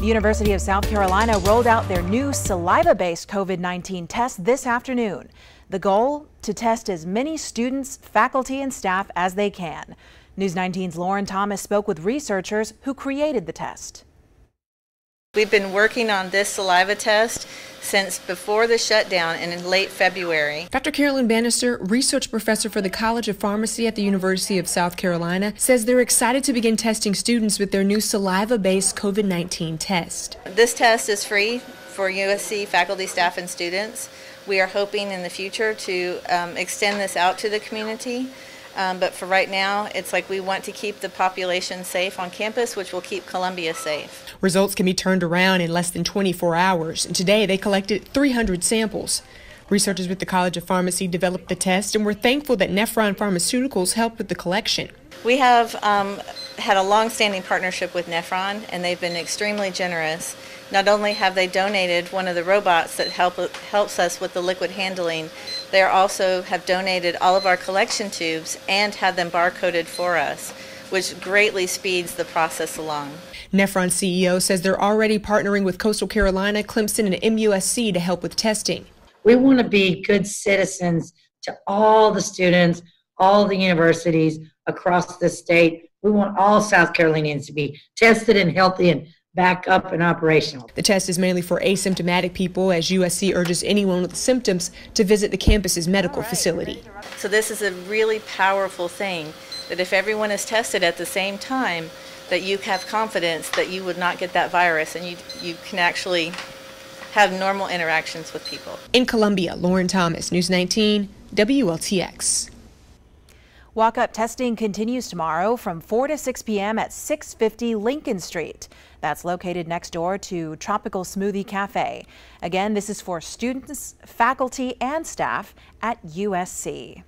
The University of South Carolina rolled out their new saliva-based COVID-19 test this afternoon. The goal, to test as many students, faculty, and staff as they can. News 19's Lauren Thomas spoke with researchers who created the test. We've been working on this saliva test since before the shutdown and in late February. Dr. Carolyn Bannister, research professor for the College of Pharmacy at the University of South Carolina, says they're excited to begin testing students with their new saliva-based COVID-19 test. This test is free for USC faculty, staff, and students. We are hoping in the future to extend this out to the community. But for right now, it's like we want to keep the population safe on campus, which will keep Columbia safe. Results can be turned around in less than 24 hours, and today they collected 300 samples. Researchers with the College of Pharmacy developed the test and were thankful that Nephron Pharmaceuticals helped with the collection. We have had a long-standing partnership with Nephron, and they've been extremely generous. Not only have they donated one of the robots that helps us with the liquid handling, they also have donated all of our collection tubes and had them barcoded for us, which greatly speeds the process along. Nephron CEO says they're already partnering with Coastal Carolina, Clemson, and MUSC to help with testing. We want to be good citizens to all the students, all the universities across the state. We want all South Carolinians to be tested and healthy and back up and operational. The test is mainly for asymptomatic people, as USC urges anyone with symptoms to visit the campus's medical facility. So this is a really powerful thing, that if everyone is tested at the same time, that you have confidence that you would not get that virus and you can actually have normal interactions with people. In Columbia, Lauren Thomas, News 19, WLTX. Walk-up testing continues tomorrow from 4 to 6 p.m. at 650 Lincoln Street. That's located next door to Tropical Smoothie Cafe. Again, this is for students, faculty, and staff at USC.